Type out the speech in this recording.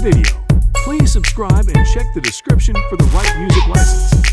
video. Please subscribe and check the description for the right music license.